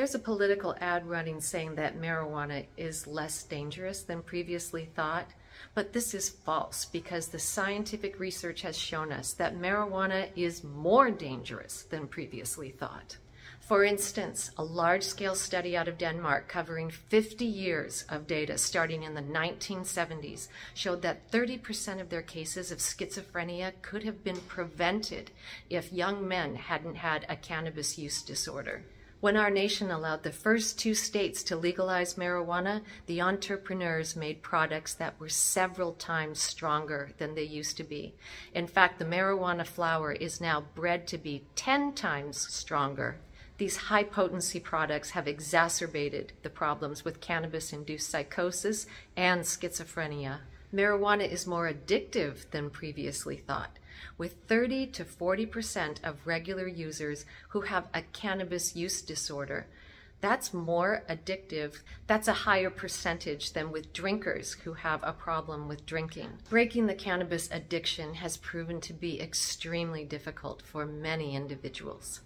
There's a political ad running saying that marijuana is less dangerous than previously thought, but this is false because the scientific research has shown us that marijuana is more dangerous than previously thought. For instance, a large-scale study out of Denmark covering 50 years of data starting in the 1970s showed that 30% of their cases of schizophrenia could have been prevented if young men hadn't had a cannabis use disorder. When our nation allowed the first 2 states to legalize marijuana, the entrepreneurs made products that were several times stronger than they used to be. In fact, the marijuana flower is now bred to be 10 times stronger. These high-potency products have exacerbated the problems with cannabis-induced psychosis and schizophrenia. Marijuana is more addictive than previously thought, with 30 to 40% of regular users who have a cannabis use disorder. That's more addictive. That's a higher percentage than with drinkers who have a problem with drinking. Breaking the cannabis addiction has proven to be extremely difficult for many individuals.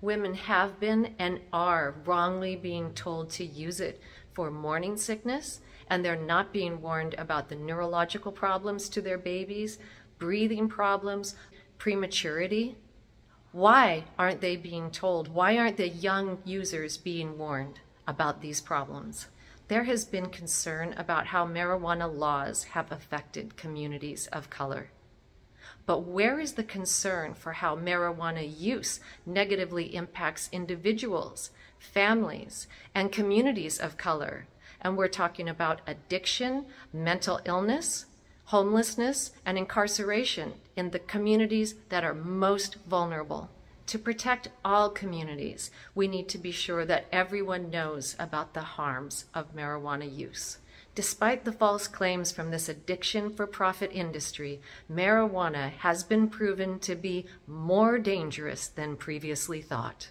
Women have been and are wrongly being told to use it for morning sickness, and they're not being warned about the neurological problems to their babies, breathing problems, prematurity. Why aren't they being told? Why aren't the young users being warned about these problems? There has been concern about how marijuana laws have affected communities of color. But where is the concern for how marijuana use negatively impacts individuals, families, and communities of color? And we're talking about addiction, mental illness, homelessness, and incarceration in the communities that are most vulnerable. To protect all communities, we need to be sure that everyone knows about the harms of marijuana use. Despite the false claims from this addiction-for-profit industry, marijuana has been proven to be more dangerous than previously thought.